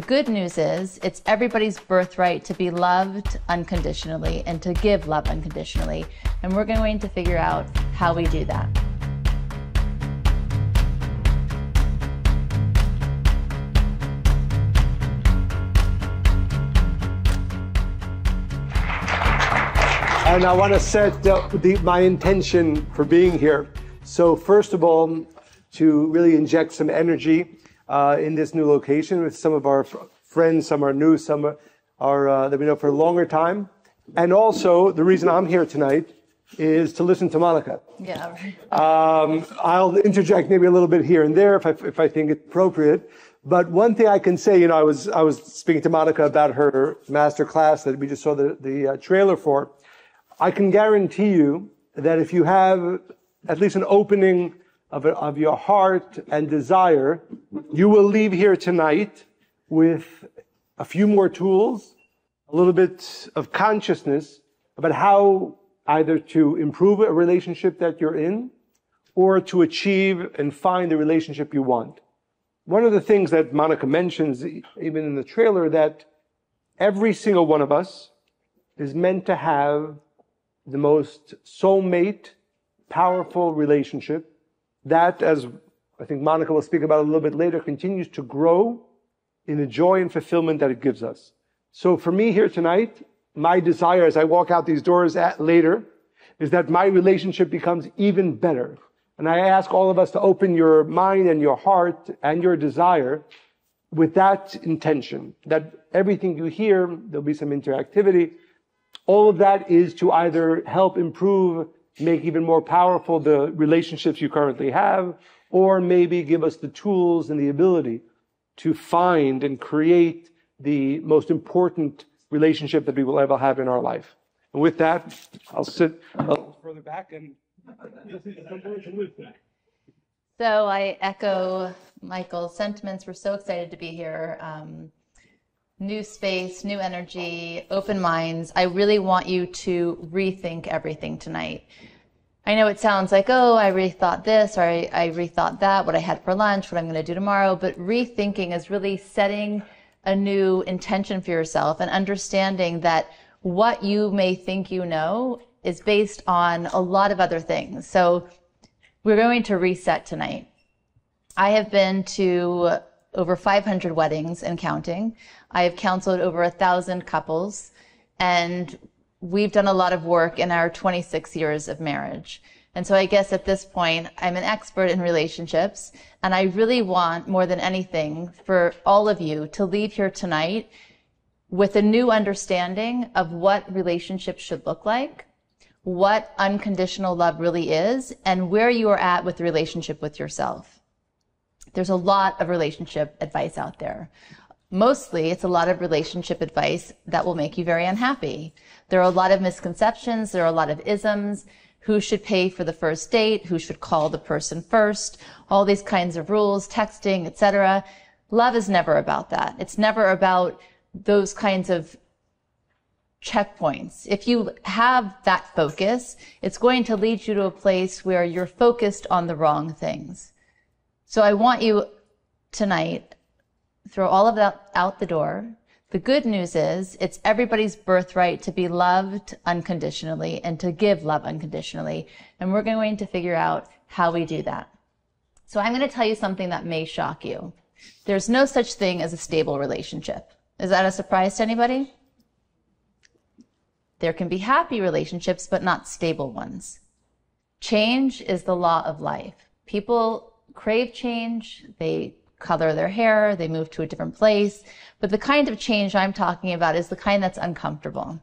The good news is it's everybody's birthright to be loved unconditionally and to give love unconditionally. And we're going to figure out how we do that. And I want to set my intention for being here. So first of all, to really inject some energy in this new location with some of our friends, some are new, some are that we know for a longer time. And also, the reason I'm here tonight is to listen to Monica. Yeah. I'll interject maybe a little bit here and there if I think it's appropriate. But one thing I can say, you know, I was speaking to Monica about her master class that we just saw the trailer for. I can guarantee you that if you have at least an opening of your heart and desire, you will leave here tonight with a few more tools, a little bit of consciousness about how either to improve a relationship that you're in or to achieve and find the relationship you want. One of the things that Monica mentions, even in the trailer, that every single one of us is meant to have the most soulmate, powerful relationship that, as I think Monica will speak about a little bit later, continues to grow in the joy and fulfillment that it gives us. So for me here tonight, my desire as I walk out these doors later is that my relationship becomes even better. And I ask all of us to open your mind and your heart and your desire with that intention, that everything you hear, there'll be some interactivity. All of that is to either help improve, make even more powerful the relationships you currently have, or maybe give us the tools and the ability to find and create the most important relationship that we will ever have in our life. And with that, I'll sit a little further back and listen to some words from Luke. So I echo Michael's sentiments. We're so excited to be here. New space, new energy, open minds. I really want you to rethink everything tonight. I know it sounds like, oh, I rethought this, or I rethought that, what I had for lunch, what I'm going to do tomorrow. But rethinking is really setting a new intention for yourself and understanding that what you may think you know is based on a lot of other things. So we're going to reset tonight. I have been to over 500 weddings and counting. I have counseled over 1,000 couples, and we've done a lot of work in our 26 years of marriage. And so I guess at this point, I'm an expert in relationships, and I really want more than anything for all of you to leave here tonight with a new understanding of what relationships should look like, what unconditional love really is, and where you are at with the relationship with yourself. There's a lot of relationship advice out there. Mostly, it's a lot of relationship advice that will make you very unhappy. There are a lot of misconceptions. There are a lot of isms. Who should pay for the first date? Who should call the person first? All these kinds of rules, texting, etc. Love is never about that. It's never about those kinds of checkpoints. If you have that focus, it's going to lead you to a place where you're focused on the wrong things. So I want you tonight, throw all of that out the door. The good news is it's everybody's birthright to be loved unconditionally and to give love unconditionally. And we're going to figure out how we do that. So I'm going to tell you something that may shock you. There's no such thing as a stable relationship. Is that a surprise to anybody? There can be happy relationships, but not stable ones. Change is the law of life. People crave change, they color their hair, they move to a different place. But the kind of change I'm talking about is the kind that's uncomfortable.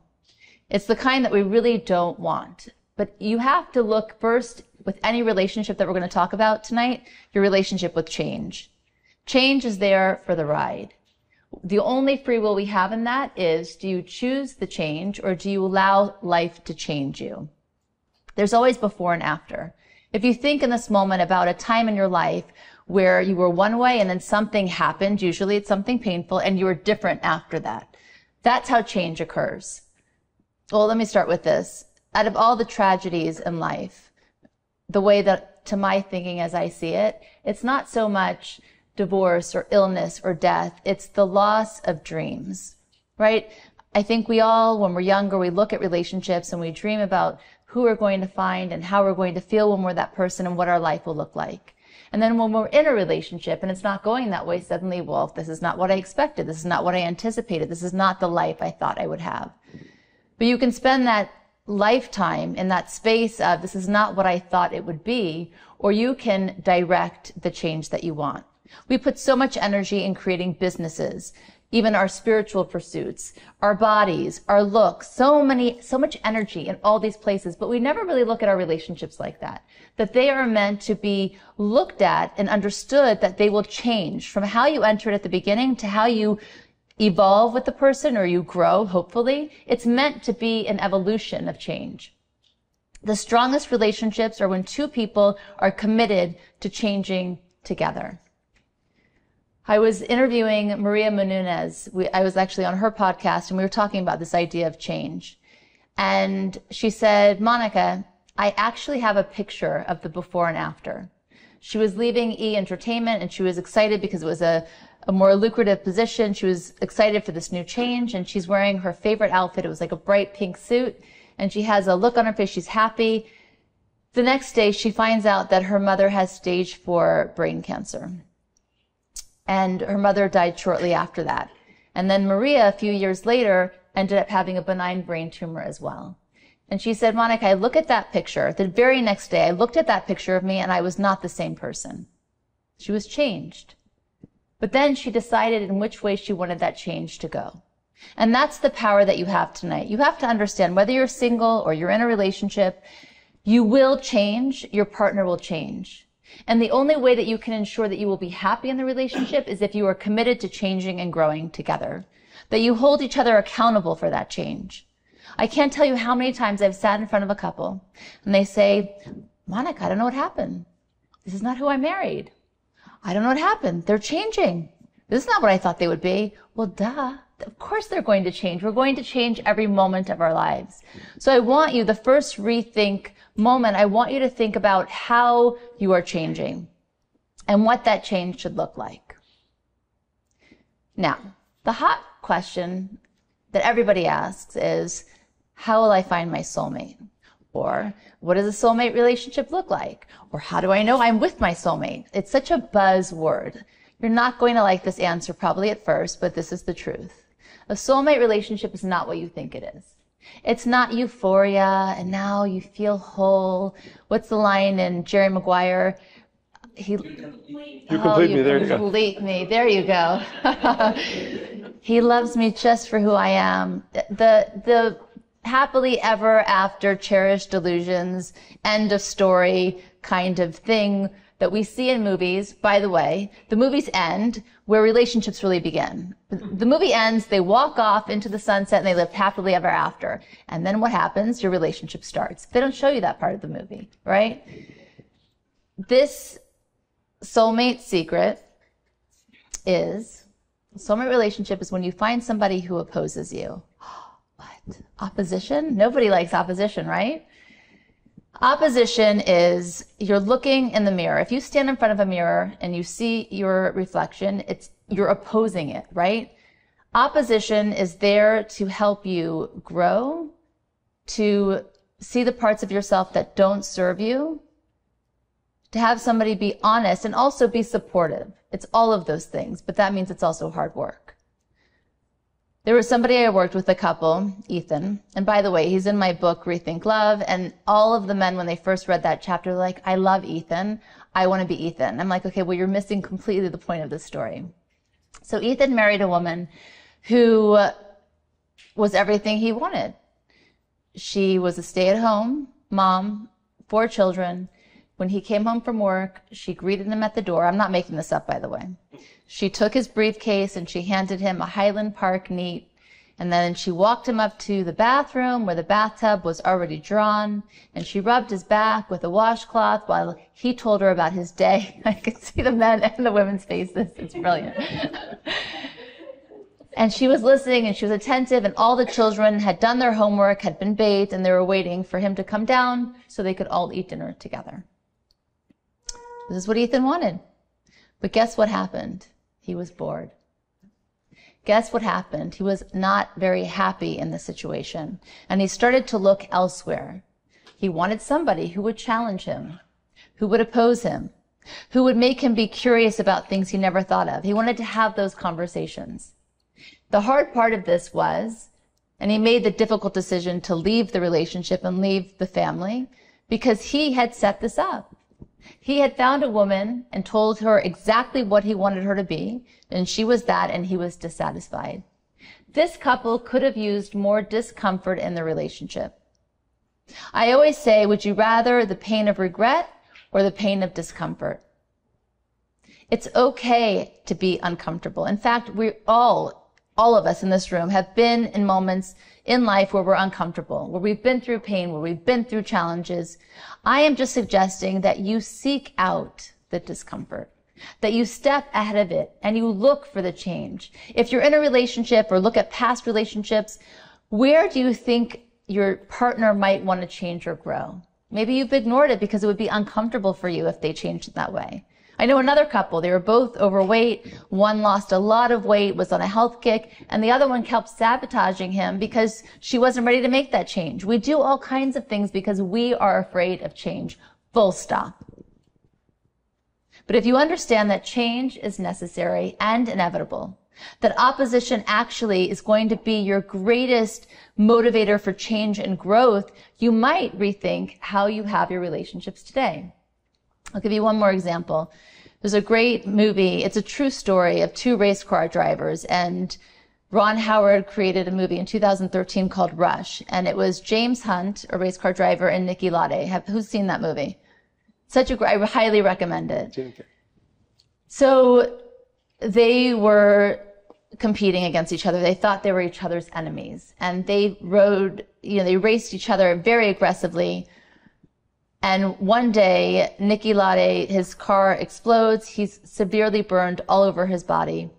It's the kind that we really don't want. But you have to look first, with any relationship that we're going to talk about tonight, your relationship with change. Change is there for the ride. The only free will we have in that is, do you choose the change or do you allow life to change you? There's always before and after. If you think in this moment about a time in your life where you were one way and then something happened, usually it's something painful, and you were different after that, that's how change occurs. Well, let me start with this. Out of all the tragedies in life, the way that, to my thinking as I see it, it's not so much divorce or illness or death. It's the loss of dreams, right? I think we all, when we're younger, we look at relationships and we dream about who we're going to find and how we're going to feel when we're that person and what our life will look like. And then when we're in a relationship and it's not going that way, suddenly, well, this is not what I expected. This is not what I anticipated. This is not the life I thought I would have. But you can spend that lifetime in that space of this is not what I thought it would be, or you can direct the change that you want. We put so much energy in creating businesses, even our spiritual pursuits, our bodies, our looks, so much energy in all these places, but we never really look at our relationships like that they are meant to be looked at and understood, that they will change from how you entered at the beginning to how you evolve with the person, or you grow, hopefully. It's meant to be an evolution of change. The strongest relationships are when two people are committed to changing together. I was interviewing Maria Menounos. I was actually on her podcast, and we were talking about this idea of change. And she said, Monica, I actually have a picture of the before and after. She was leaving E! Entertainment, and she was excited because it was a more lucrative position. She was excited for this new change, and she's wearing her favorite outfit. It was like a bright pink suit, and she has a look on her face. She's happy. The next day, she finds out that her mother has stage 4 brain cancer, and her mother died shortly after that. And then Maria, a few years later, ended up having a benign brain tumor as well. And she said, Monica, I look at that picture. The very next day, I looked at that picture of me, and I was not the same person. She was changed. But then she decided in which way she wanted that change to go. And that's the power that you have tonight. You have to understand, whether you're single or you're in a relationship, you will change, your partner will change. And the only way that you can ensure that you will be happy in the relationship is if you are committed to changing and growing together, that you hold each other accountable for that change. I can't tell you how many times I've sat in front of a couple and they say, Monica, I don't know what happened. This is not who I married. I don't know what happened. They're changing. This is not what I thought they would be. Well, duh. Of course they're going to change. We're going to change every moment of our lives. So I want you, the first rethink moment, I want you to think about how you are changing and what that change should look like. Now, the hot question that everybody asks is, how will I find my soulmate? Or what does a soulmate relationship look like? Or how do I know I'm with my soulmate? It's such a buzzword. You're not going to like this answer probably at first, but this is the truth. A soulmate relationship is not what you think it is. It's not euphoria and now you feel whole. What's the line in Jerry Maguire? You complete me. There you go. He loves me just for who I am. The happily ever after, cherished delusions, end of story kind of thing that we see in movies. By the way, the movies end where relationships really begin. The movie ends, they walk off into the sunset and they live happily ever after. And then what happens? Your relationship starts. They don't show you that part of the movie, right? This soulmate secret is, soulmate relationship is when you find somebody who opposes you. What? Opposition? Nobody likes opposition, right? Opposition is you're looking in the mirror. If you stand in front of a mirror and you see your reflection, you're opposing it, right? Opposition is there to help you grow, to see the parts of yourself that don't serve you, to have somebody be honest and also be supportive. It's all of those things, but that means it's also hard work. There was somebody I worked with, a couple, Ethan, and by the way, he's in my book, Rethink Love, and all of the men, when they first read that chapter, were like, I love Ethan. I want to be Ethan. I'm like, okay, well, you're missing completely the point of this story. So Ethan married a woman who was everything he wanted. She was a stay-at-home mom, 4 children. When he came home from work, she greeted him at the door. I'm not making this up, by the way. She took his briefcase and she handed him a Highland Park neat. And then she walked him up to the bathroom where the bathtub was already drawn. And she rubbed his back with a washcloth while he told her about his day. I could see the men and the women's faces. It's brilliant. And she was listening and she was attentive, and all the children had done their homework, had been bathed, and they were waiting for him to come down so they could all eat dinner together. This is what Ethan wanted. But guess what happened? He was bored. Guess what happened? He was not very happy in the situation, and he started to look elsewhere. He wanted somebody who would challenge him, who would oppose him, who would make him be curious about things he never thought of. He wanted to have those conversations. The hard part of this was, and he made the difficult decision to leave the relationship and leave the family, because he had set this up. He had found a woman and told her exactly what he wanted her to be, and she was that, and he was dissatisfied. This couple could have used more discomfort in the relationship. I always say, would you rather the pain of regret or the pain of discomfort? It's okay to be uncomfortable. In fact, we all of us in this room have been in moments in life where we're uncomfortable, where we've been through pain, where we've been through challenges. I am just suggesting that you seek out the discomfort, that you step ahead of it and you look for the change. If you're in a relationship or look at past relationships, where do you think your partner might want to change or grow? Maybe you've ignored it because it would be uncomfortable for you if they changed it that way. I know another couple, they were both overweight. One lost a lot of weight, was on a health kick, and the other one kept sabotaging him because she wasn't ready to make that change. We do all kinds of things because we are afraid of change, full stop. But if you understand that change is necessary and inevitable, that opposition actually is going to be your greatest motivator for change and growth, you might rethink how you have your relationships today. I'll give you one more example. There's a great movie, it's a true story of two race car drivers, and Ron Howard created a movie in 2013 called Rush, and it was James Hunt, a race car driver, and Niki Lauda. Who's seen that movie? I highly recommend it. So they were competing against each other. They thought they were each other's enemies, and they raced each other very aggressively. And one day, Niki Lauda, his car explodes. He's severely burned all over his body.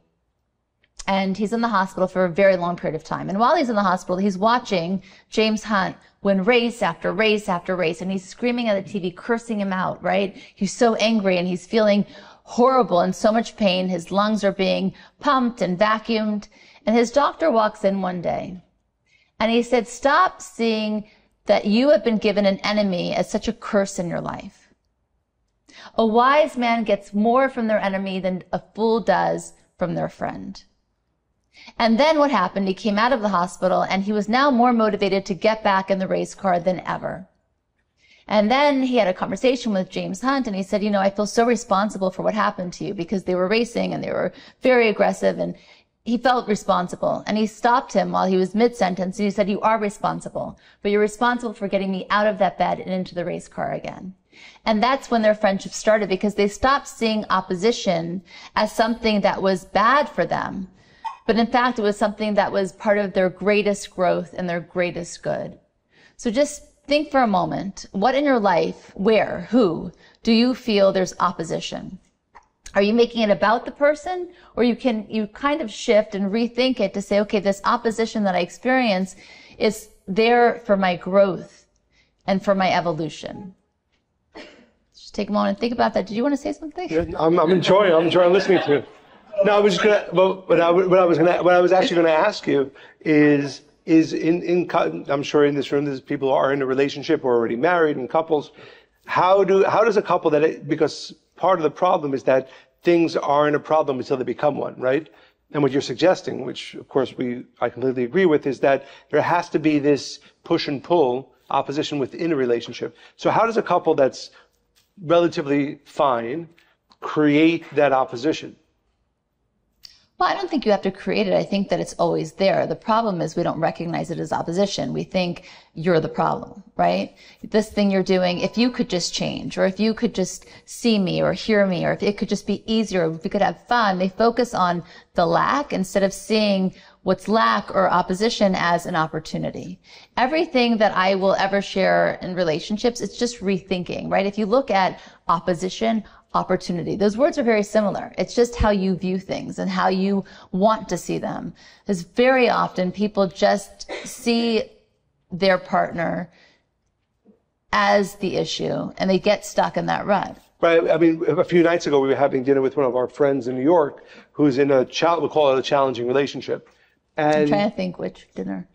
And he's in the hospital for a very long period of time. And while he's in the hospital, he's watching James Hunt win race after race after race. And he's screaming at the TV, cursing him out, right? He's so angry and he's feeling horrible and so much pain. His lungs are being pumped and vacuumed. And his doctor walks in one day and he said, stop seeing that you have been given an enemy as such a curse in your life. A wise man gets more from their enemy than a fool does from their friend. And then what happened? He came out of the hospital and he was now more motivated to get back in the race car than ever. And then he had a conversation with James Hunt and he said, you know, I feel so responsible for what happened to you, because they were racing and they were very aggressive and he felt responsible. And he stopped him while he was mid-sentence and he said, you are responsible, but you're responsible for getting me out of that bed and into the race car again. And that's when their friendship started, because they stopped seeing opposition as something that was bad for them. But in fact, it was something that was part of their greatest growth and their greatest good. So just think for a moment, what in your life, where, who, do you feel there's opposition? Are you making it about the person, or you kind of shift and rethink it to say, okay, this opposition that I experience is there for my growth and for my evolution. Just take a moment and think about that. Did you want to say something? Yeah, I'm enjoying listening to it. No, I was just gonna. What I was actually gonna ask you is I'm sure in this room there's people who are in a relationship or already married and couples. How does a couple because part of the problem is that things aren't a problem until they become one, right? And what you're suggesting, which of course I completely agree with, is that there has to be this push and pull opposition within a relationship. So how does a couple that's relatively fine create that opposition? Well, I don't think you have to create it. I think that it's always there. The problem is we don't recognize it as opposition. We think you're the problem, right? This thing you're doing, if you could just change, or if you could just see me or hear me, or if it could just be easier, or if we could have fun, they focus on the lack instead of seeing what's lack or opposition as an opportunity. Everything that I will ever share in relationships, it's just rethinking, right? If you look at opposition, opportunity. Those words are very similar. It's just how you view things and how you want to see them. Because very often people just see their partner as the issue and they get stuck in that rut. But I mean, a few nights ago, we were having dinner with one of our friends in New York who's in we call it a challenging relationship. And I'm trying to think which dinner.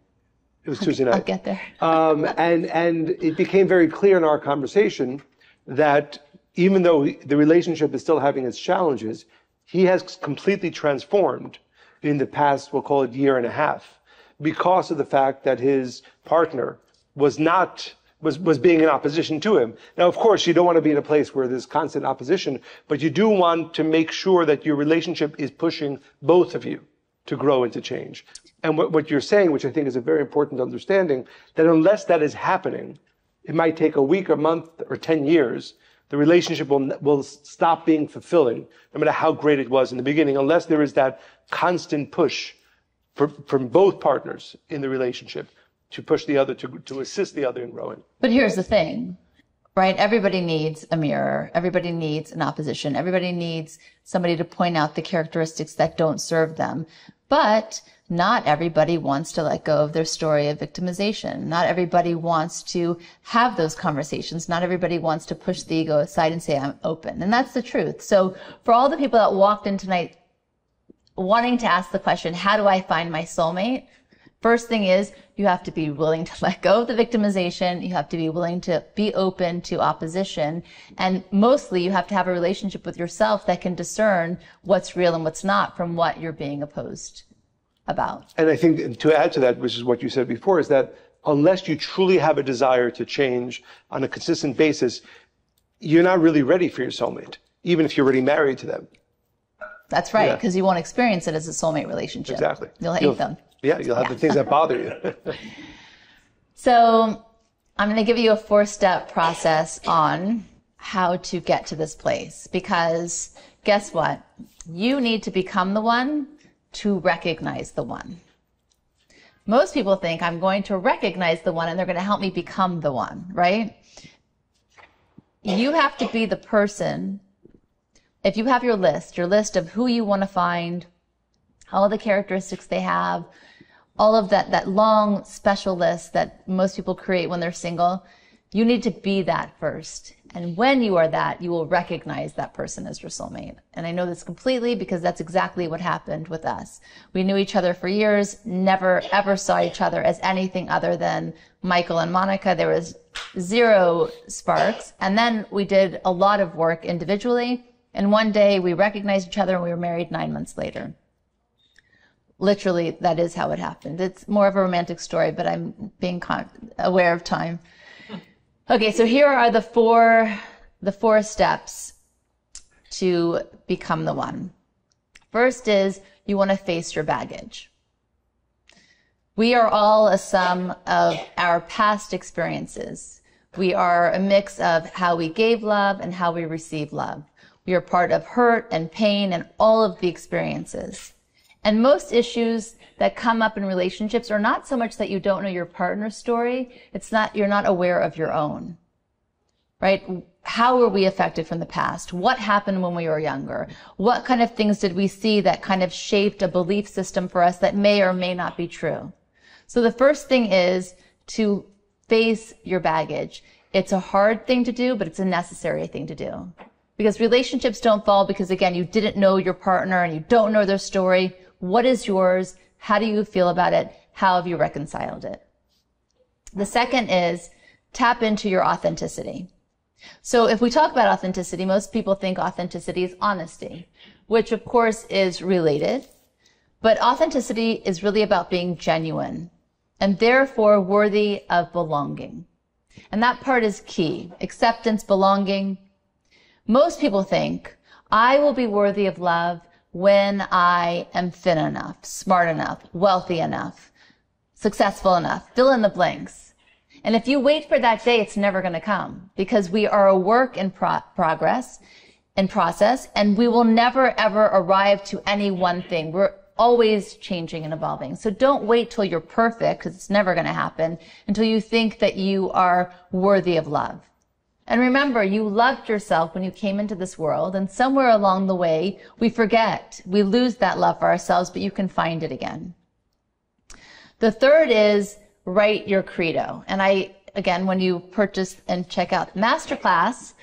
It was Tuesday night. I'll get there. And it became very clear in our conversation that even though the relationship is still having its challenges, he has completely transformed in the past, we'll call it year and a half, because of the fact that his partner was not... was being in opposition to him. Now, of course, you don't want to be in a place where there's constant opposition, but you do want to make sure that your relationship is pushing both of you to grow and to change. And what you're saying, which I think is a very important understanding, that unless that is happening, it might take a week, a month, or 10 years, the relationship will stop being fulfilling, no matter how great it was in the beginning, unless there is that constant push from both partners in the relationship to push the other, to assist the other in growing. But here's the thing, right? Everybody needs a mirror. Everybody needs an opposition. Everybody needs somebody to point out the characteristics that don't serve them. But not everybody wants to let go of their story of victimization. Not everybody wants to have those conversations. Not everybody wants to push the ego aside and say, I'm open. And that's the truth. So for all the people that walked in tonight wanting to ask the question, how do I find my soulmate? First thing is, you have to be willing to let go of the victimization. You have to be willing to be open to opposition. And mostly, you have to have a relationship with yourself that can discern what's real and what's not from what you're being opposed about. And I think to add to that, which is what you said before, is that unless you truly have a desire to change on a consistent basis, you're not really ready for your soulmate, even if you're already married to them. That's right, because you won't experience it as a soulmate relationship. Exactly. You'll hate them. Yeah, you'll have the things that bother you. So I'm going to give you a 4-step process on how to get to this place, because guess what? You need to become the one to recognize the one. Most people think I'm going to recognize the one and they're going to help me become the one, right? You have to be the person. If you have your list of who you want to find, all the characteristics they have, all of that long special list that most people create when they're single, you need to be that first. And when you are that, you will recognize that person as your soulmate. And I know this completely because that's exactly what happened with us. We knew each other for years, never ever saw each other as anything other than Michael and Monica. There was zero sparks. And then we did a lot of work individually. And one day we recognized each other and we were married 9 months later. Literally, that is how it happened. It's more of a romantic story, but I'm being aware of time. Okay, so here are the four steps to become the one. First is you want to face your baggage. We are all a sum of our past experiences. We are a mix of how we gave love and how we receive love. We are part of hurt and pain and all of the experiences. And most issues that come up in relationships are not so much that you don't know your partner's story. It's not, you're not aware of your own, right? How were we affected from the past? What happened when we were younger? What kind of things did we see that kind of shaped a belief system for us that may or may not be true? So the first thing is to face your baggage. It's a hard thing to do, but it's a necessary thing to do. Because relationships don't fall because, again, you didn't know your partner and you don't know their story. What is yours? How do you feel about it? How have you reconciled it? The second is tap into your authenticity. So if we talk about authenticity, most people think authenticity is honesty, which of course is related, but authenticity is really about being genuine and therefore worthy of belonging. And that part is key. Acceptance, belonging. Most people think I will be worthy of love when I am thin enough, smart enough, wealthy enough, successful enough, fill in the blanks. And if you wait for that day, it's never going to come because we are a work in progress and process, and we will never, ever arrive to any one thing. We're always changing and evolving. So don't wait till you're perfect, because it's never going to happen, until you think that you are worthy of love. And remember, you loved yourself when you came into this world, and somewhere along the way, we forget. We lose that love for ourselves, but you can find it again. The third is write your credo. And again, when you purchase and check out the masterclass,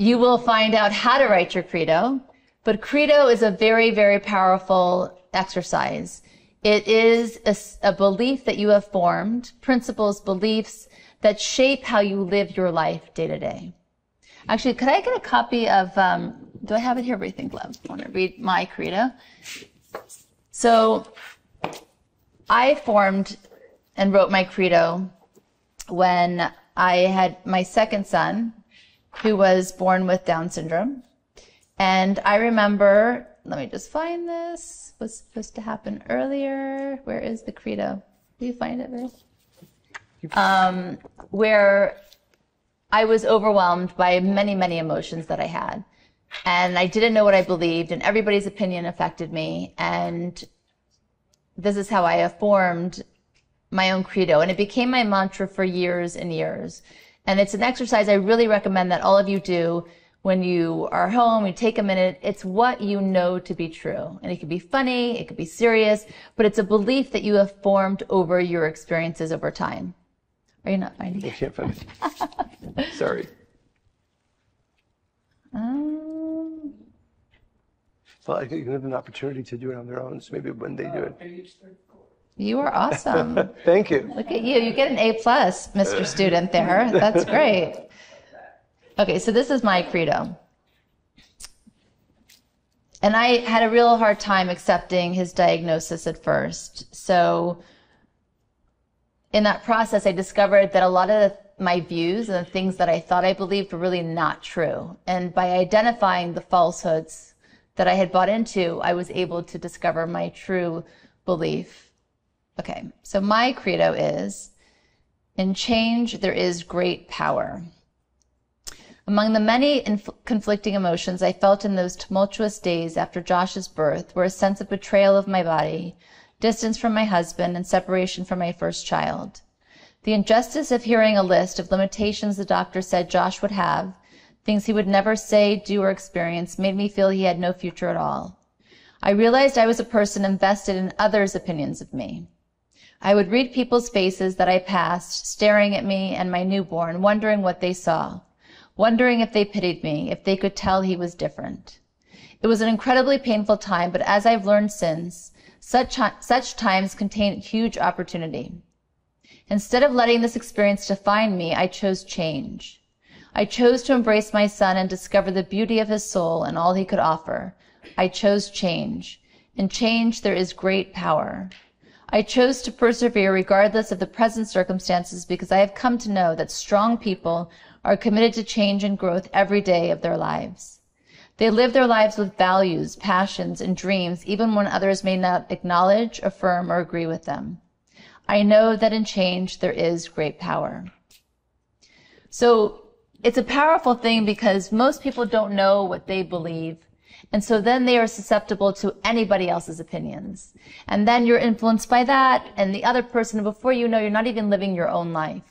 You will find out how to write your credo, but credo is a very, very powerful exercise. It is a belief that you have formed, principles, beliefs that shape how you live your life day to day. Actually, could I get a copy of, do I have it here? Rethink Love. I want to read my credo. So I formed and wrote my credo when I had my second son, who was born with Down syndrome. And I remember, let me just find this, was supposed to happen earlier. Where is the credo? Do you find it, Ruth? Where I was overwhelmed by many, many emotions that I had. And I didn't know what I believed, and everybody's opinion affected me. And this is how I have formed my own credo. And it became my mantra for years and years. And it's an exercise I really recommend that all of you do when you are home, you take a minute. It's what you know to be true. And it could be funny, it could be serious, but it's a belief that you have formed over your experiences over time. Are you not finding it? I can't find it. Sorry. Well, I think you have an opportunity to do it on their own, so maybe when they do it. You are awesome. Thank you. Look at you. You get an A+, Mr. Student there. That's great. Okay, so this is my credo. And I had a real hard time accepting his diagnosis at first. So in that process, I discovered that a lot of my views and the things that I thought I believed were really not true. And by identifying the falsehoods that I had bought into, I was able to discover my true belief. Okay, so my credo is, in change there is great power. Among the many conflicting emotions I felt in those tumultuous days after Josh's birth were a sense of betrayal of my body, distance from my husband, and separation from my first child. The injustice of hearing a list of limitations the doctor said Josh would have, things he would never say, do, or experience, made me feel he had no future at all. I realized I was a person invested in others' opinions of me. I would read people's faces that I passed, staring at me and my newborn, wondering what they saw, wondering if they pitied me, if they could tell he was different. It was an incredibly painful time, but as I've learned since, such times contain huge opportunity. Instead of letting this experience define me, I chose change. I chose to embrace my son and discover the beauty of his soul and all he could offer. I chose change. In change, there is great power. I chose to persevere regardless of the present circumstances because I have come to know that strong people are committed to change and growth every day of their lives. They live their lives with values, passions, and dreams, even when others may not acknowledge, affirm, or agree with them. I know that in change there is great power. So it's a powerful thing because most people don't know what they believe. And so then they are susceptible to anybody else's opinions. And then you're influenced by that and the other person. Before you know, you're not even living your own life.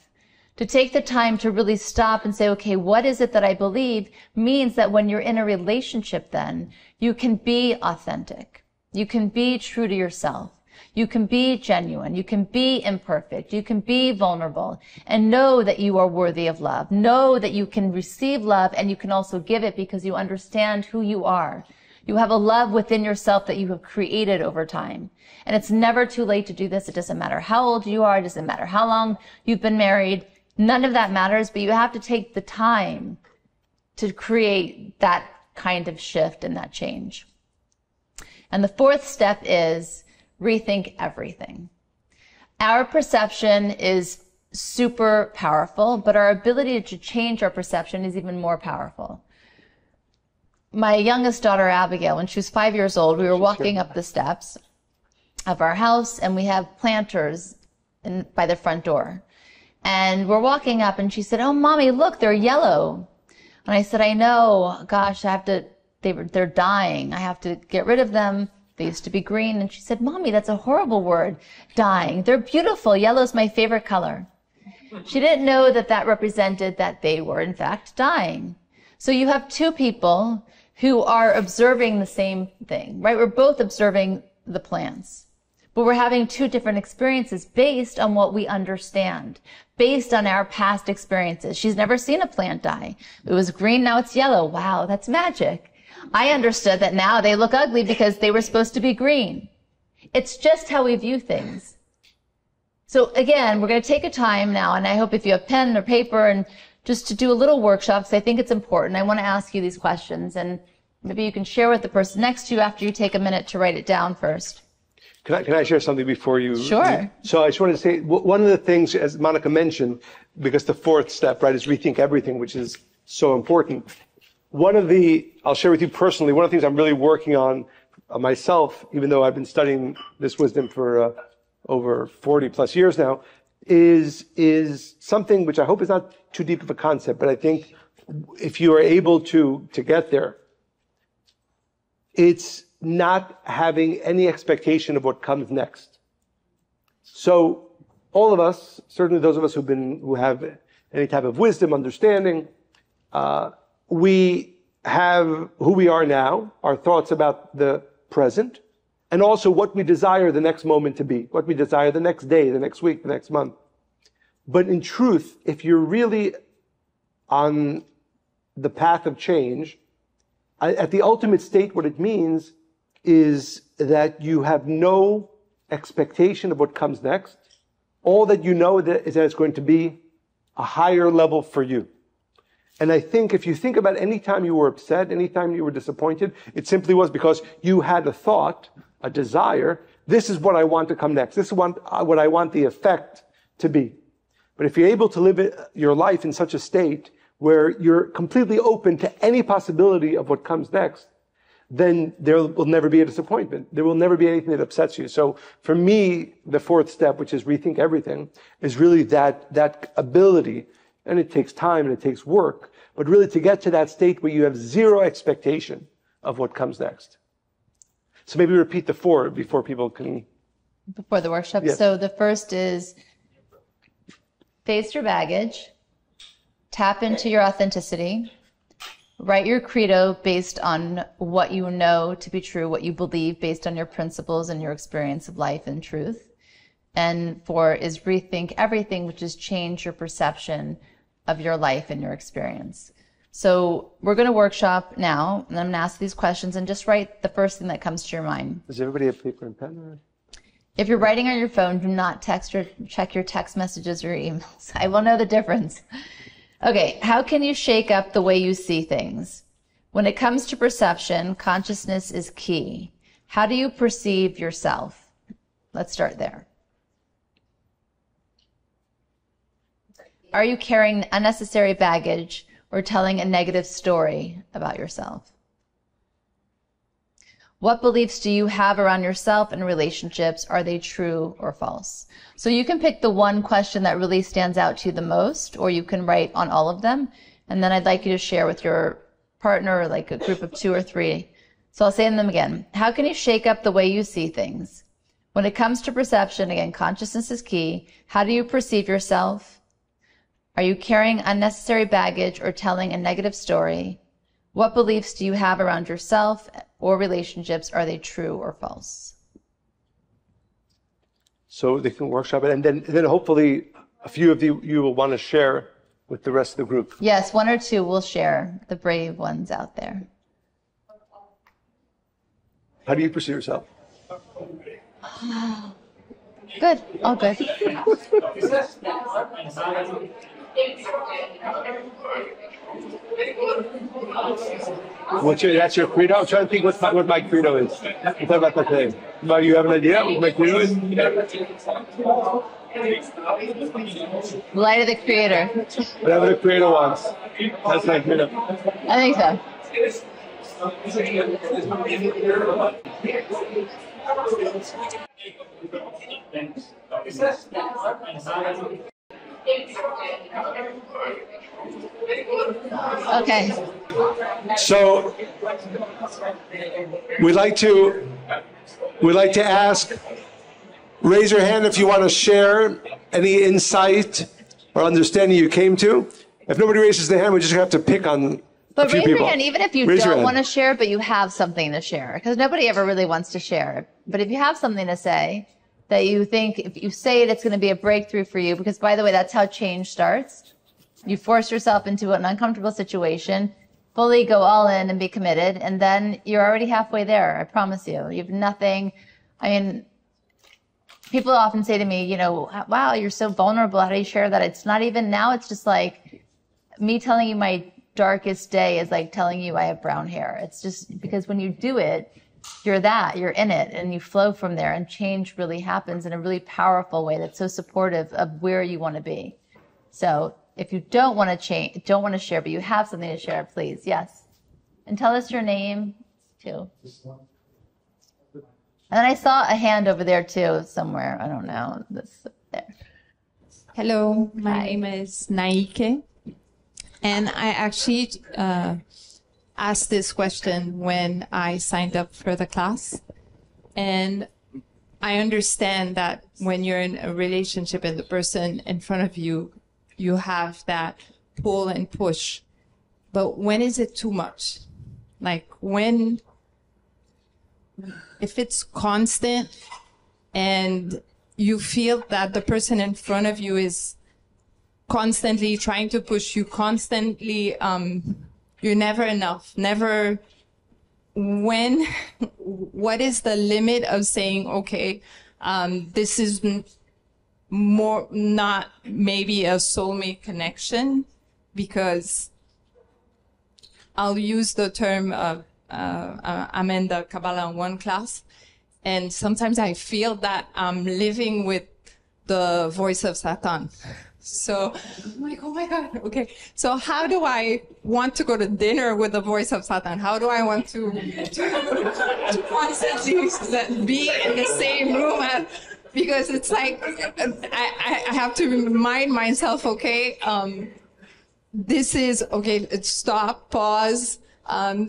To take the time to really stop and say, okay, what is it that I believe, means that when you're in a relationship then, you can be authentic. You can be true to yourself. You can be genuine. You can be imperfect. You can be vulnerable and know that you are worthy of love. Know that you can receive love and you can also give it because you understand who you are. You have a love within yourself that you have created over time. And it's never too late to do this. It doesn't matter how old you are. It doesn't matter how long you've been married. None of that matters, but you have to take the time to create that kind of shift and that change. And the fourth step is rethink everything. Our perception is super powerful, but our ability to change our perception is even more powerful. My youngest daughter, Abigail, when she was 5 years old, we were walking up the steps of our house, and we have planters by the front door. And we're walking up, and she said, "Oh, Mommy, look, they're yellow." And I said, "I know, gosh, I have to, they're dying. I have to get rid of them. They used to be green." And she said, "Mommy, that's a horrible word, dying. They're beautiful. Yellow's my favorite color." She didn't know that that represented that they were, in fact, dying. So you have two people who are observing the same thing, right? We're both observing the plants. but we're having two different experiences based on what we understand, based on our past experiences. She's never seen a plant die. It was green, now it's yellow. Wow, that's magic. I understood that now they look ugly because they were supposed to be green. It's just how we view things. So again, we're going to take a time now, and I hope if you have pen or paper and just to do a little workshop, because I think it's important. I want to ask you these questions, and maybe you can share with the person next to you after you take a minute to write it down first. Can I share something before you? Sure. So I just wanted to say one of the things, as Monica mentioned, because the fourth step, right, is rethink everything, which is so important. One of the, I'll share with you personally, one of the things I'm really working on myself, even though I've been studying this wisdom for over 40 plus years now, is something which I hope is not too deep of a concept, but I think if you are able to get there, it's not having any expectation of what comes next. So all of us, certainly those of us who have any type of wisdom, understanding, we have who we are now, our thoughts about the present, and also what we desire the next moment to be, what we desire the next day, the next week, the next month. But in truth, if you're really on the path of change, at the ultimate state, what it means is that you have no expectation of what comes next. All that you know is that it's going to be a higher level for you. And I think if you think about any time you were upset, any time you were disappointed, it simply was because you had a thought, a desire, this is what I want to come next. This is what I want the effect to be. But if you're able to live your life in such a state where you're completely open to any possibility of what comes next, then there will never be a disappointment. There will never be anything that upsets you. So for me, the fourth step, which is rethink everything, is really that ability, and it takes time and it takes work, but really to get to that state where you have zero expectation of what comes next. So maybe repeat the four before people can... Before the workshop. Yes. So the first is face your baggage, tap into your authenticity, write your credo based on what you know to be true, what you believe based on your principles and your experience of life and truth. And four is rethink everything, which is change your perception of your life and your experience. So we're going to workshop now, and I'm going to ask these questions, and just write the first thing that comes to your mind. Does everybody have paper and pen? Or? If you're writing on your phone, do not text or check your text messages or emails. I will know the difference. Okay, how can you shake up the way you see things? When it comes to perception, consciousness is key. How do you perceive yourself? Let's start there. Are you carrying unnecessary baggage or telling a negative story about yourself? What beliefs do you have around yourself and relationships? Are they true or false? So you can pick the one question that really stands out to you the most, or you can write on all of them. And then I'd like you to share with your partner, like a group of two or three. So I'll say them again. How can you shake up the way you see things? When it comes to perception, again, consciousness is key. How do you perceive yourself? Are you carrying unnecessary baggage or telling a negative story? What beliefs do you have around yourself or relationships? Are they true or false? So they can workshop it, and then hopefully a few of you will want to share with the rest of the group. Yes, one or two will share, the brave ones out there. How do you perceive yourself? Good, all good. That's your credo? I'm trying to think what my credo is. I'm talking about that today. Well, you have an idea what my credo is? Light of the Creator. Whatever the Creator wants. That's my credo. I think so. Okay. So we'd like to ask, raise your hand if you want to share any insight or understanding you came to. If nobody raises their hand, we're just going to have to pick on a few people. But raise your hand even if you don't want to share, but you have something to share, because nobody ever really wants to share. But if you have something to say, that you think if you say it, it's going to be a breakthrough for you. Because, by the way, that's how change starts. You force yourself into an uncomfortable situation, fully go all in and be committed, and then you're already halfway there, I promise you. You have nothing. I mean, people often say to me, you know, wow, you're so vulnerable. How do you share that? It's not even now. It's just like me telling you my darkest day is like telling you I have brown hair. It's just because when you do it, you're that, you're in it, and you flow from there, and change really happens in a really powerful way that's so supportive of where you want to be. So if you don't want to change, don't want to share, but you have something to share, please. Yes. And tell us your name too. And then I saw a hand over there too, somewhere. I don't know. This there. Hello, my name is Naike, and I actually asked this question when I signed up for the class. And I understand that when you're in a relationship and the person in front of you, you have that pull and push. But when is it too much? Like when, if it's constant and you feel that the person in front of you is constantly trying to push you, constantly, you're never enough, never, when, what is the limit of saying, okay, this is more, not maybe a soulmate connection, because I'll use the term of I'm in the Kabbalah 1 class, and sometimes I feel that I'm living with the voice of Satan. So I'm like, oh my God, okay. So how do I want to go to dinner with the voice of Satan? How do I want to constantly be in the same room? Because it's like, I have to remind myself, okay, this is, okay, stop, pause,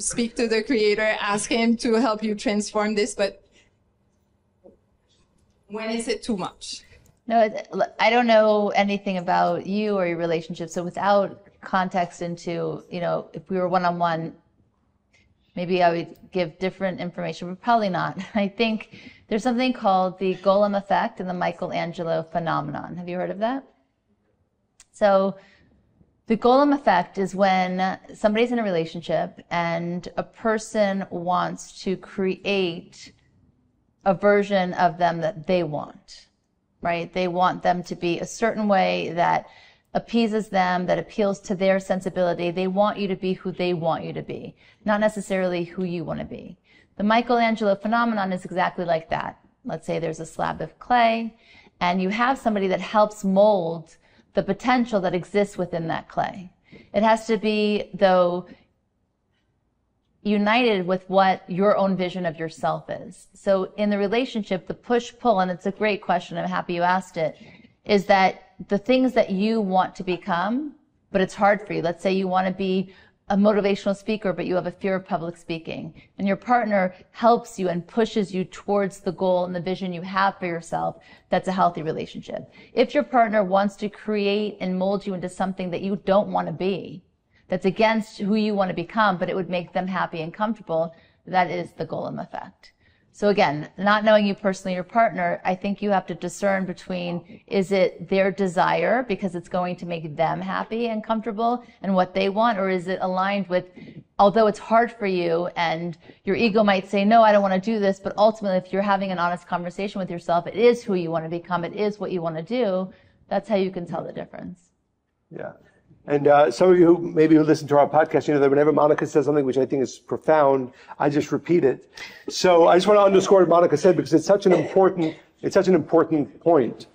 speak to the Creator, ask Him to help you transform this, but when is it too much? No, I don't know anything about you or your relationship. So without context into, you know, if we were one-on-one, maybe I would give different information, but probably not. I think there's something called the Golem effect and the Michelangelo phenomenon. Have you heard of that? So the Golem effect is when somebody's in a relationship and a person wants to create a version of them that they want. Right? They want them to be a certain way that appeases them, that appeals to their sensibility. They want you to be who they want you to be, not necessarily who you want to be. The Michelangelo phenomenon is exactly like that. Let's say there's a slab of clay, and you have somebody that helps mold the potential that exists within that clay. It has to be, though, united with what your own vision of yourself is. So in the relationship, the push-pull, and it's a great question, I'm happy you asked it, is that the things that you want to become, but it's hard for you. Let's say you want to be a motivational speaker, but you have a fear of public speaking, and your partner helps you and pushes you towards the goal and the vision you have for yourself. That's a healthy relationship. If your partner wants to create and mold you into something that you don't want to be, that's against who you want to become, but it would make them happy and comfortable, that is the Golem effect. So again, not knowing you personally, your partner, I think you have to discern between, is it their desire because it's going to make them happy and comfortable and what they want, or is it aligned with, although it's hard for you and your ego might say, no, I don't want to do this, but ultimately if you're having an honest conversation with yourself, it is who you want to become, it is what you want to do, that's how you can tell the difference. Yeah. And some of you who maybe listen to our podcast, you know that whenever Monica says something which I think is profound, I just repeat it. So I just want to underscore what Monica said, because it's such an important, point,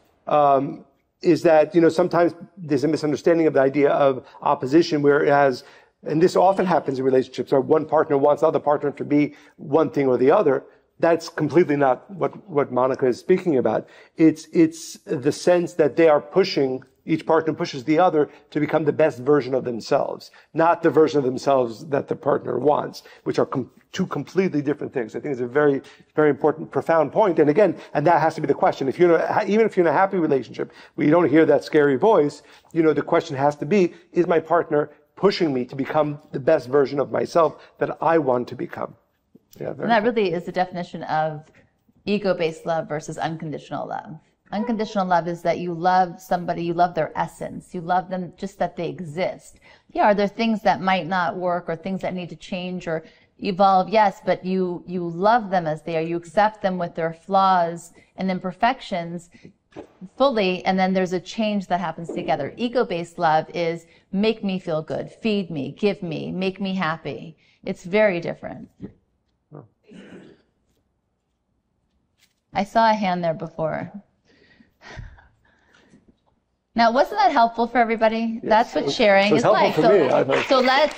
is that, you know, sometimes there's a misunderstanding of the idea of opposition, whereas, and this often happens in relationships, where one partner wants the other partner to be one thing or the other. That's completely not what Monica is speaking about. It's the sense that they are pushing, each partner pushes the other to become the best version of themselves, not the version of themselves that the partner wants, which are two completely different things. I think it's a very, very important, profound point. And again, and that has to be the question. If you're not, even if you're in a happy relationship where you don't hear that scary voice, you know, the question has to be, is my partner pushing me to become the best version of myself that I want to become? Yeah, and that really is the definition of ego-based love versus unconditional love. Unconditional love is that you love somebody, you love their essence, you love them just that they exist. Yeah, are there things that might not work or things that need to change or evolve? Yes, but you love them as they are. You accept them with their flaws and imperfections fully, and then there's a change that happens together. Ego-based love is make me feel good, feed me, give me, make me happy. It's very different. I saw a hand there before. Now, wasn't that helpful for everybody? Yes. That's what sharing is like. So let's,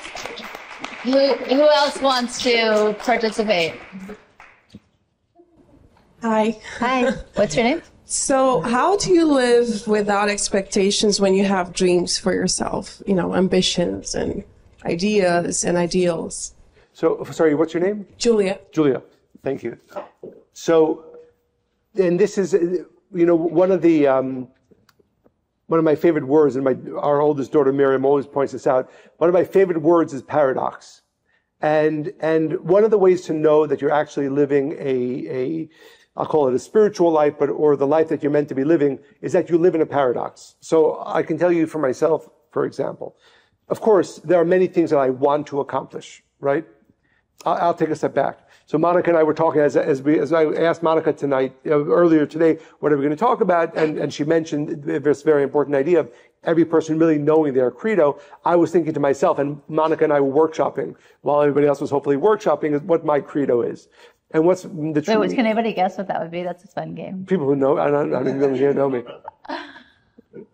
who else wants to participate? Hi. Hi. What's your name? So how do you live without expectations when you have dreams for yourself? You know, ambitions and ideas and ideals. So, sorry, what's your name? Julia. Julia, thank you. So, and this is, you know, one of my favorite words, and our oldest daughter Miriam always points this out, one of my favorite words is paradox. And one of the ways to know that you're actually living I'll call it a spiritual life, or the life that you're meant to be living, is that you live in a paradox. So I can tell you for myself, for example, of course, there are many things that I want to accomplish, right? I'll take a step back. So Monica and I were talking, as I asked Monica tonight, earlier today, what are we going to talk about? And she mentioned this very important idea of every person really knowing their credo. I was thinking to myself, and Monica and I were workshopping, while everybody else was hopefully workshopping, is what my credo is. And what's the truth? Wait, can anybody guess what that would be? That's a fun game. People who know, I mean, people here know me.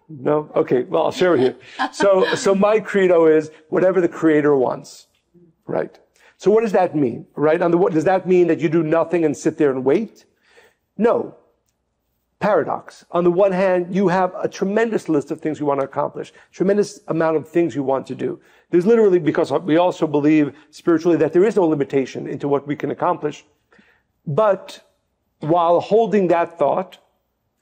No? Okay, well, I'll share with you. So my credo is whatever the creator wants, right? So what does that mean, right? Does that mean that you do nothing and sit there and wait? No. Paradox. On the one hand, you have a tremendous list of things you want to accomplish, tremendous amount of things you want to do. There's literally, because we also believe spiritually that there is no limitation into what we can accomplish. But while holding that thought,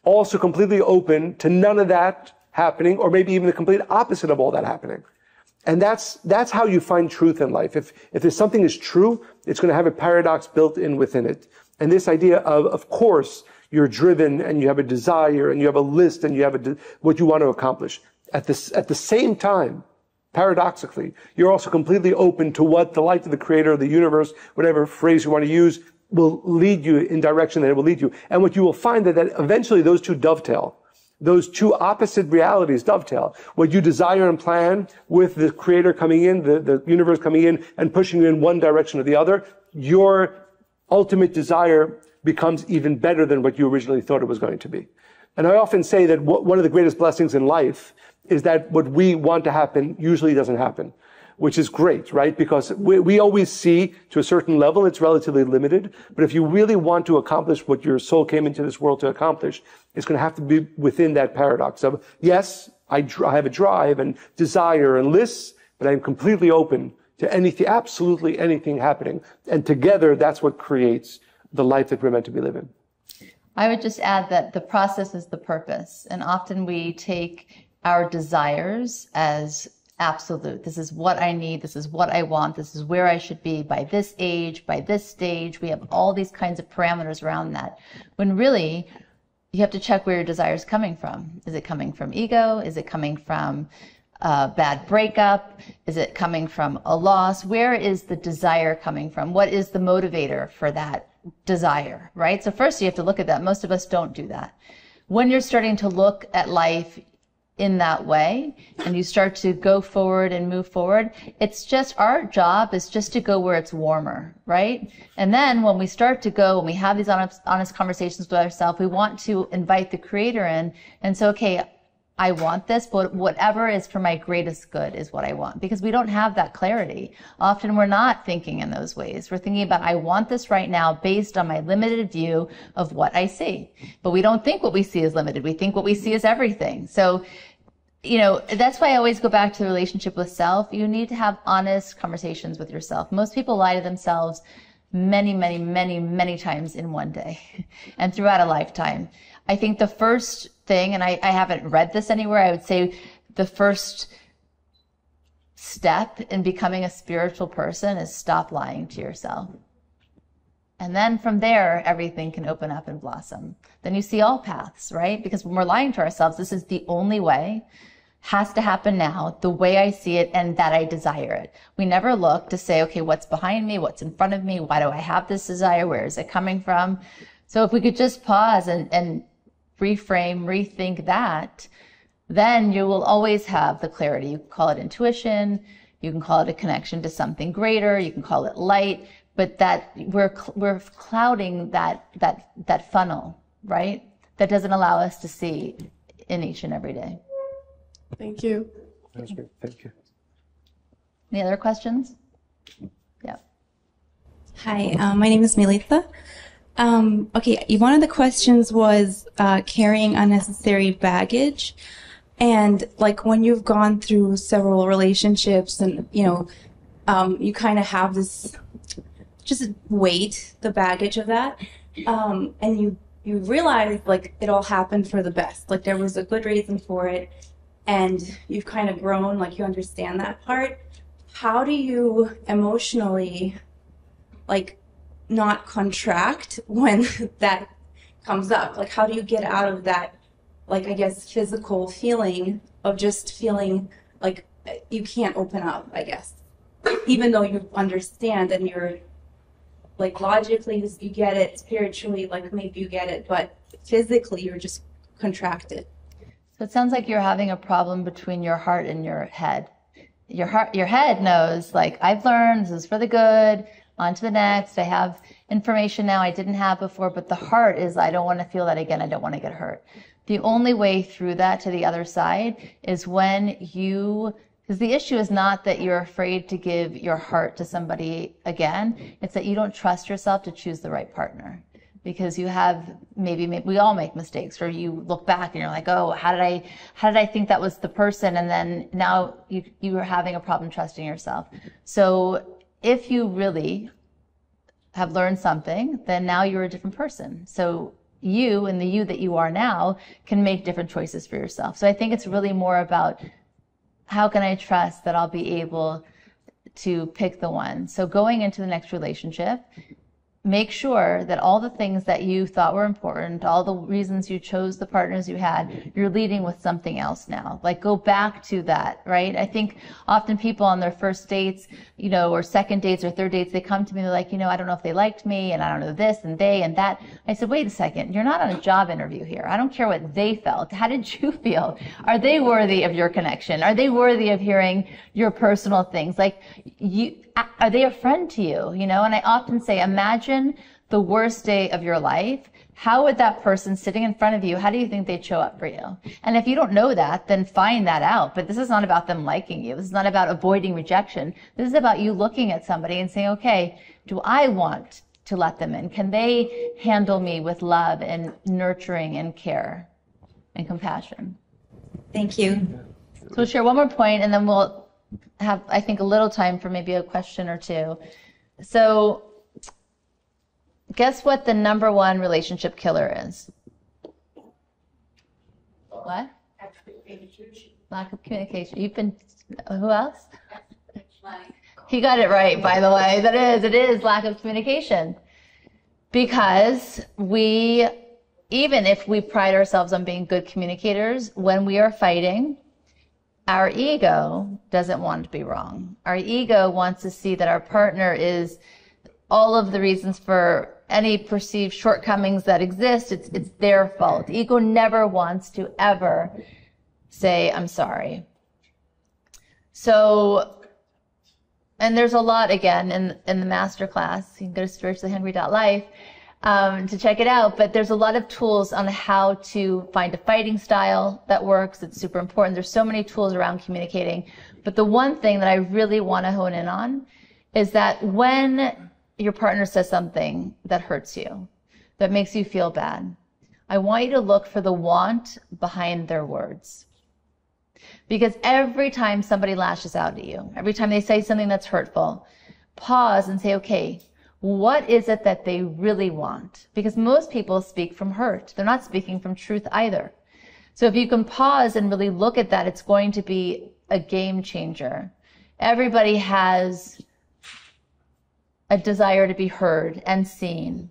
also completely open to none of that happening, or maybe even the complete opposite of all that happening. And that's how you find truth in life. If there's something is true, it's going to have a paradox built in within it. And this idea of course, you're driven and you have a desire and you have a list and you have what you want to accomplish. At the same time, paradoxically, you're also completely open to what the light of the creator of the universe, whatever phrase you want to use, will lead you in direction that it will lead you. And what you will find that eventually those two dovetail. Those two opposite realities dovetail. What you desire and plan with the creator coming in, the universe coming in and pushing you in one direction or the other, your ultimate desire becomes even better than what you originally thought it was going to be. And I often say that one of the greatest blessings in life is that what we want to happen usually doesn't happen, which is great, right? Because we always see to a certain level, it's relatively limited. But if you really want to accomplish what your soul came into this world to accomplish, it's going to have to be within that paradox of, yes, I have a drive and desire and lists, but I'm completely open to anything, absolutely anything happening. And together, that's what creates the life that we're meant to be living. I would just add that the process is the purpose. And often we take our desires as absolute. This is what I need. This is what I want. This is where I should be by this age, by this stage. We have all these kinds of parameters around that. When really, you have to check where your desire is coming from. Is it coming from ego? Is it coming from a bad breakup? Is it coming from a loss? Where is the desire coming from? What is the motivator for that desire, right? So first you have to look at that. Most of us don't do that. When you're starting to look at life in that way and you start to go forward and move forward, it's just our job is just to go where it's warmer, right? And then when we start to go and we have these honest conversations with ourselves, we want to invite the creator in and so, okay, I want this, but whatever is for my greatest good is what I want, because we don't have that clarity. Often we're not thinking in those ways. We're thinking about, I want this right now based on my limited view of what I see. But we don't think what we see is limited. We think what we see is everything. So, you know, that's why I always go back to the relationship with self. You need to have honest conversations with yourself. Most people lie to themselves many, many, many, many times in one day and throughout a lifetime. I think the first thing, and I haven't read this anywhere, I would say the first step in becoming a spiritual person is stop lying to yourself. And then from there, everything can open up and blossom. Then you see all paths, right? Because when we're lying to ourselves, this is the only way, has to happen now, the way I see it and that I desire it. We never look to say, okay, what's behind me? What's in front of me? Why do I have this desire? Where is it coming from? So if we could just pause and reframe, rethink that, then you will always have the clarity. You can call it intuition. You can call it a connection to something greater. You can call it light. But that we're clouding that funnel, right? That doesn't allow us to see in each and every day. Thank you. That's good. Thank you. Any other questions? Yeah. Hi, my name is Melitha. Okay, one of the questions was carrying unnecessary baggage, and like when you've gone through several relationships, and you know, you kind of have this. Just weight, the baggage of that, and you realize like it all happened for the best, like there was a good reason for it, and you've kind of grown, like you understand that part. How do you emotionally like not contract when that comes up? Like how do you get out of that, like I guess physical feeling of just feeling like you can't open up, I guess, even though you understand and you're like logically you get it, spiritually like maybe you get it, but physically you're just contracted. So it sounds like you're having a problem between your heart and your head. Your head knows like I've learned, this is for the good, on to the next. I have information now I didn't have before, but the heart is I don't want to feel that again. I don't want to get hurt. The only way through that to the other side is when you because the issue is not that you're afraid to give your heart to somebody again. It's that you don't trust yourself to choose the right partner because you have maybe we all make mistakes, or you look back and you're like, oh, how did I think that was the person? And then now you are having a problem trusting yourself. So if you really have learned something, then now you're a different person. So you and the you that you are now can make different choices for yourself. So I think it's really more about how can I trust that I'll be able to pick the one? So going into the next relationship, make sure that all the things that you thought were important, all the reasons you chose the partners you had, you're leading with something else now. Like go back to that, right? I think often people on their first dates, you know, or second dates or third dates, they come to me and they're like, you know, I don't know if they liked me, and I don't know this and they and that. I said, wait a second, you're not on a job interview here. I don't care what they felt. How did you feel? Are they worthy of your connection? Are they worthy of hearing your personal things? Like, are they a friend to you? You know, and I often say, imagine the worst day of your life. How would that person sitting in front of you, how do you think they'd show up for you? And if you don't know that, then find that out. But this is not about them liking you. This is not about avoiding rejection. This is about you looking at somebody and saying, okay, do I want to let them in? Can they handle me with love and nurturing and care and compassion? Thank you. So we'll share one more point, and then we'll have, I think, a little time for maybe a question or two. So guess what the number one relationship killer is? What? Lack of communication. You've been, who else? He got it right, by the way. That is, it is lack of communication. Because we, even if we pride ourselves on being good communicators, when we are fighting, our ego doesn't want to be wrong. Our ego wants to see that our partner is all of the reasons for any perceived shortcomings that exist, it's their fault. Ego never wants to ever say, I'm sorry. So, and there's a lot, again, in the masterclass. You can go to spirituallyhungry.life to check it out, but there's a lot of tools on how to find a fighting style that works. It's super important. There's so many tools around communicating. But the one thing that I really want to hone in on is that when your partner says something that hurts you, that makes you feel bad, I want you to look for the want behind their words. Because every time somebody lashes out at you, every time they say something that's hurtful, pause and say, okay, what is it that they really want? Because most people speak from hurt. They're not speaking from truth either. So if you can pause and really look at that, it's going to be a game changer. Everybody has a desire to be heard and seen.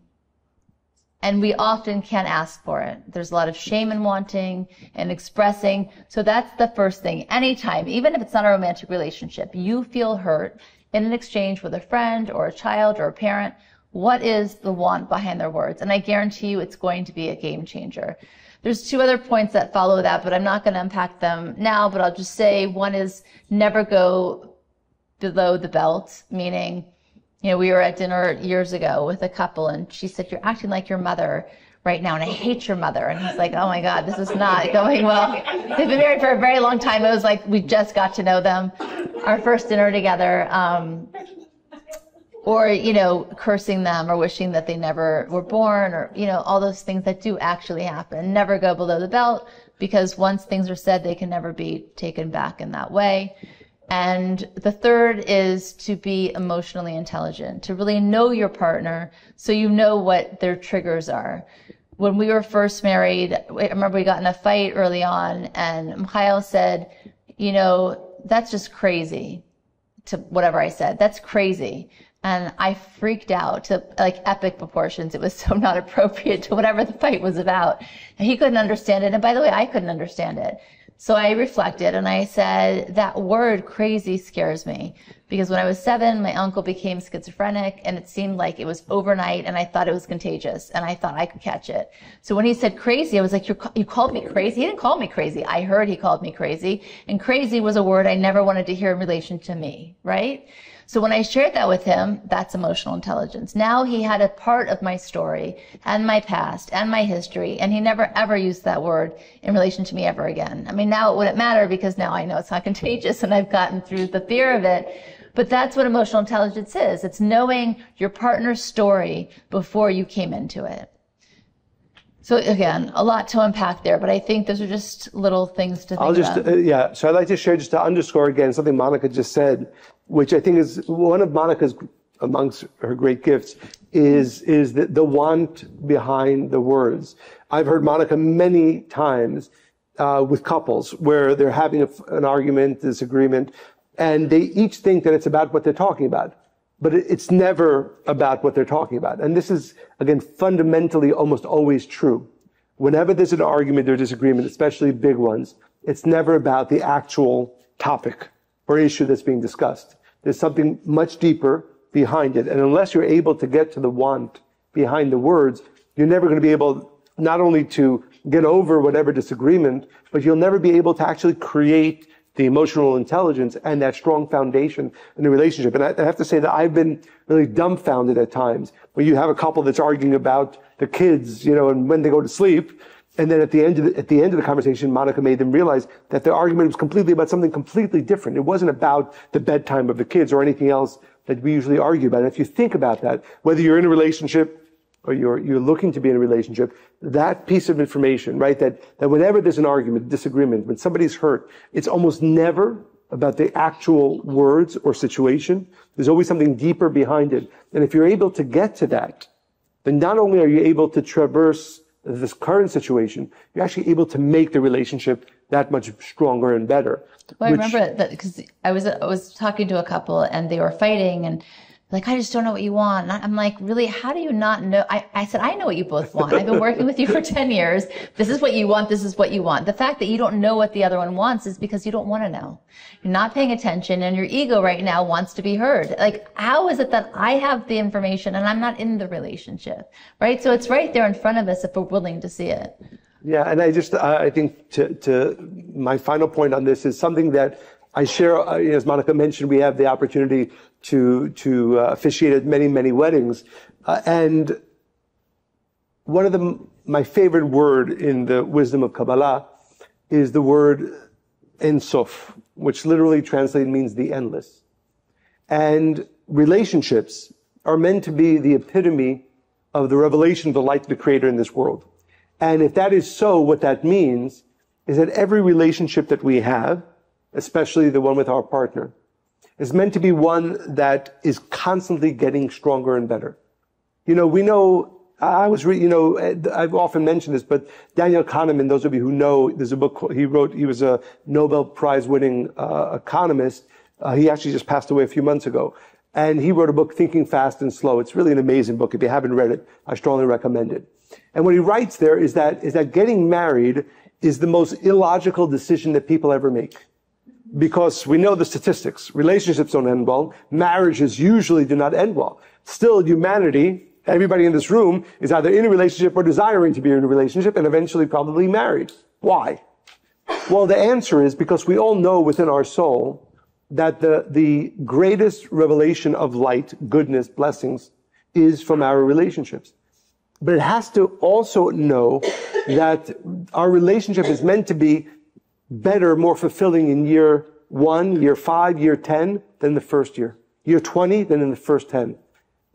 And we often can't ask for it. There's a lot of shame in wanting and expressing. So that's the first thing. Anytime, even if it's not a romantic relationship, you feel hurt in an exchange with a friend or a child or a parent, what is the want behind their words? And I guarantee you it's going to be a game changer. There's two other points that follow that, but I'm not going to unpack them now, but I'll just say one is never go below the belt, meaning, you know, we were at dinner years ago with a couple and she said, "You're acting like your mother right now and I hate your mother." And he's like, "Oh my God, this is not going well." They've been married for a very long time. It was like, we just got to know them, our first dinner together. Or, you know, cursing them or wishing that they never were born or, you know, all those things that do actually happen. Never go below the belt because once things are said, they can never be taken back in that way. And the third is to be emotionally intelligent, to really know your partner so you know what their triggers are. When we were first married, I remember we got in a fight early on and Mikhail said, "You know, that's just crazy," to whatever I said, "That's crazy." And I freaked out to like epic proportions. It was so not appropriate to whatever the fight was about. And he couldn't understand it. And by the way, I couldn't understand it. So I reflected and I said, that word crazy scares me because when I was 7, my uncle became schizophrenic and it seemed like it was overnight and I thought it was contagious and I thought I could catch it. So when he said crazy, I was like, you called me crazy? He didn't call me crazy. I heard he called me crazy and crazy was a word I never wanted to hear in relation to me, right? So when I shared that with him, that's emotional intelligence. Now he had a part of my story and my past and my history, and he never ever used that word in relation to me ever again. I mean, now it wouldn't matter because now I know it's not contagious and I've gotten through the fear of it. But that's what emotional intelligence is. It's knowing your partner's story before you came into it. So again, a lot to unpack there, but I think those are just little things to think about. Yeah, so I'd like to share just to underscore again something Monica just said, which I think is one of Monica's, amongst her great gifts, is the want behind the words. I've heard Monica many times with couples where they're having an argument, disagreement, and they each think that it's about what they're talking about. But it's never about what they're talking about. And this is, again, fundamentally almost always true. Whenever there's an argument or disagreement, especially big ones, it's never about the actual topic or issue that's being discussed. There's something much deeper behind it. And unless you're able to get to the want behind the words, you're never going to be able not only to get over whatever disagreement, but you'll never be able to actually create the emotional intelligence and that strong foundation in the relationship. And I have to say that I've been really dumbfounded at times where you have a couple that's arguing about the kids, you know, and when they go to sleep. And then at the end of the conversation, Monica made them realize that their argument was completely about something completely different. It wasn't about the bedtime of the kids or anything else that we usually argue about. And if you think about that, whether you're in a relationship or you're looking to be in a relationship, that piece of information, right, that whenever there's an argument, disagreement, when somebody's hurt, it's almost never about the actual words or situation. There's always something deeper behind it. And if you're able to get to that, then not only are you able to traverse this current situation, you're actually able to make the relationship that much stronger and better. Well, I remember that because I was talking to a couple and they were fighting and like, "I just don't know what you want." And I'm like, "Really, how do you not know?" I said, "I know what you both want. I've been working with you for 10 years. This is what you want. This is what you want." The fact that you don't know what the other one wants is because you don't want to know. You're not paying attention and your ego right now wants to be heard. Like, how is it that I have the information and I'm not in the relationship, right? So it's right there in front of us if we're willing to see it. Yeah, and I think to my final point on this is something that I share, as Monica mentioned, we have the opportunity to officiate at many, many weddings. And one of my favorite word in the wisdom of Kabbalah is the word Ein Sof, which literally translated means the endless. And relationships are meant to be the epitome of the revelation of the light of the Creator in this world. And if that is so, what that means is that every relationship that we have, especially the one with our partner, is meant to be one that is constantly getting stronger and better. You know, we know, I've often mentioned this, but Daniel Kahneman, those of you who know, there's a book he wrote, he was a Nobel Prize winning economist. He actually just passed away a few months ago. And he wrote a book, Thinking, Fast and Slow. It's really an amazing book. If you haven't read it, I strongly recommend it. And what he writes there is that getting married is the most illogical decision that people ever make. Because we know the statistics. Relationships don't end well. Marriages usually do not end well. Still, humanity, everybody in this room, is either in a relationship or desiring to be in a relationship and eventually probably married. Why? Well, the answer is because we all know within our soul that the greatest revelation of light, goodness, blessings, is from our relationships. But it has to also know that our relationship is meant to be better, more fulfilling in year 1, year 5, year 10 than the first year. Year 20 than in the first 10.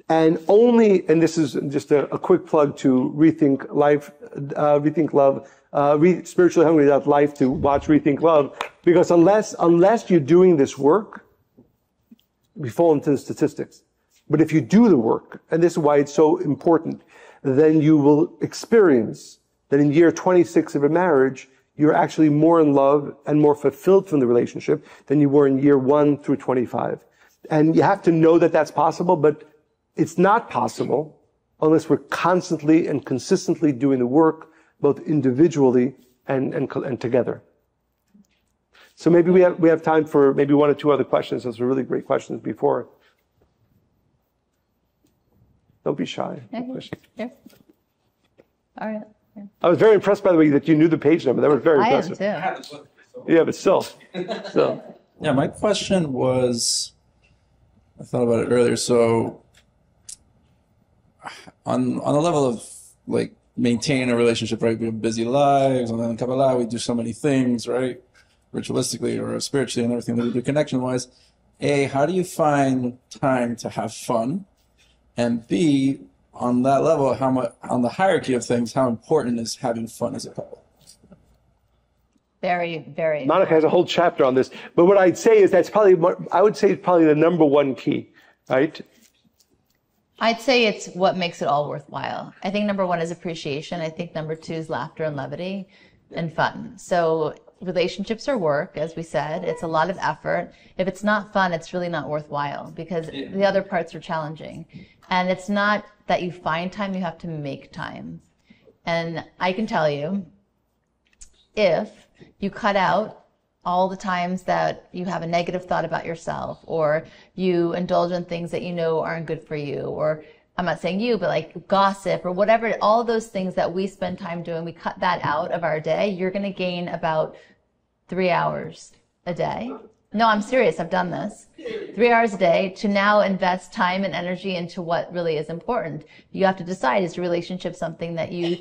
And only, and this is just a quick plug to Rethink Life, Rethink Love, spirituallyhungry.life to watch Rethink Love, because unless you're doing this work, we fall into the statistics. But if you do the work, and this is why it's so important, then you will experience that in year 26 of a marriage, you're actually more in love and more fulfilled from the relationship than you were in year 1 through 25. And you have to know that that's possible, but it's not possible unless we're constantly and consistently doing the work, both individually and together. So maybe we have time for maybe one or two other questions. Those were really great questions before. Don't be shy. Yeah. All right. Yeah. I was very impressed, by the way, that you knew the page number. That was very impressive. I am too. Yeah, but still. Yeah, my question was, I thought about it earlier. So on the level of like maintaining a relationship, right? We have busy lives, and then in Kabbalah we do so many things, right? Ritualistically or spiritually and everything that we do connection-wise. A, how do you find time to have fun? And B, on that level, how much, on the hierarchy of things, how important is having fun as a couple? Very, very. Monica has a whole chapter on this. But what I'd say is it's probably the number one key, right? I'd say it's what makes it all worthwhile. I think number one is appreciation. I think number two is laughter and levity and fun. So relationships are work, as we said. It's a lot of effort. If it's not fun, it's really not worthwhile because the other parts are challenging. And it's not that you find time, you have to make time. And I can tell you, if you cut out all the times that you have a negative thought about yourself, or you indulge in things that you know aren't good for you, or I'm not saying you, but like gossip or whatever, all those things that we spend time doing, we cut that out of our day, you're gonna gain about 3 hours a day. No, I'm serious, I've done this. 3 hours a day to now invest time and energy into what really is important. You have to decide, is your relationship something that you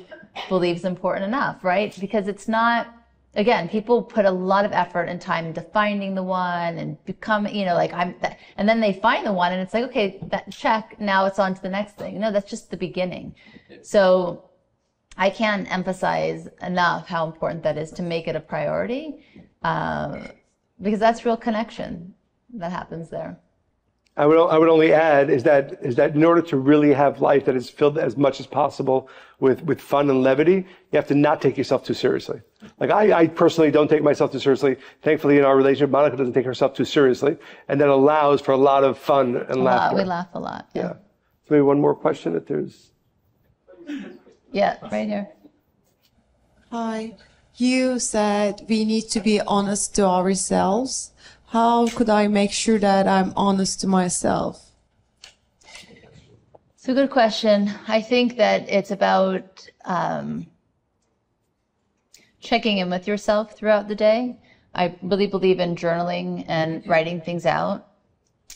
believe is important enough, right? Because it's not, again, people put a lot of effort and time into finding the one and become, you know, like and then they find the one and it's like, okay, that check, now it's on to the next thing. No, that's just the beginning. So I can't emphasize enough how important that is to make it a priority. Because that's real connection that happens there. I would only add is that in order to really have life that is filled as much as possible with fun and levity, you have to not take yourself too seriously. Like I personally don't take myself too seriously. Thankfully, in our relationship, Monica doesn't take herself too seriously, and that allows for a lot of fun and laughter. We laugh a lot. Yeah. So maybe one more question if there's. Yeah, right here. Hi. You said we need to be honest to ourselves. How could I make sure that I'm honest to myself? It's a good question. I think that it's about checking in with yourself throughout the day. I really believe in journaling and writing things out.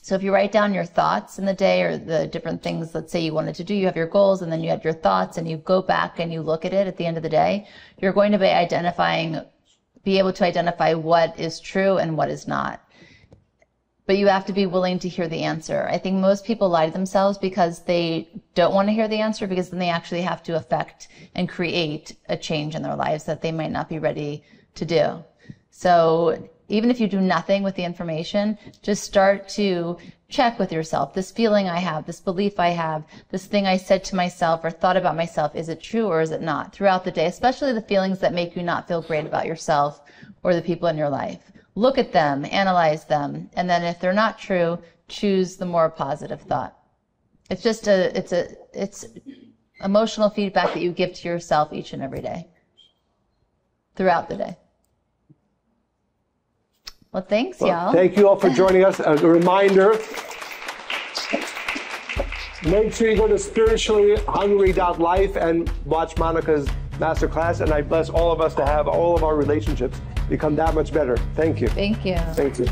So if you write down your thoughts in the day or the different things, let's say you wanted to do, you have your goals and then you have your thoughts and you go back and you look at it at the end of the day, you're going to be able to identify what is true and what is not. But you have to be willing to hear the answer. I think most people lie to themselves because they don't want to hear the answer because then they actually have to affect and create a change in their lives that they might not be ready to do. So even if you do nothing with the information, just start to check with yourself. This feeling I have, this belief I have, this thing I said to myself or thought about myself, is it true or is it not? Throughout the day, especially the feelings that make you not feel great about yourself or the people in your life. Look at them, analyze them, and then if they're not true, choose the more positive thought. It's just it's emotional feedback that you give to yourself each and every day, throughout the day. Well, thanks, y'all. Thank you all for joining us. As a reminder, make sure you go to spirituallyhungry.life and watch Monica's masterclass. And I bless all of us to have all of our relationships become that much better. Thank you. Thank you. Thank you.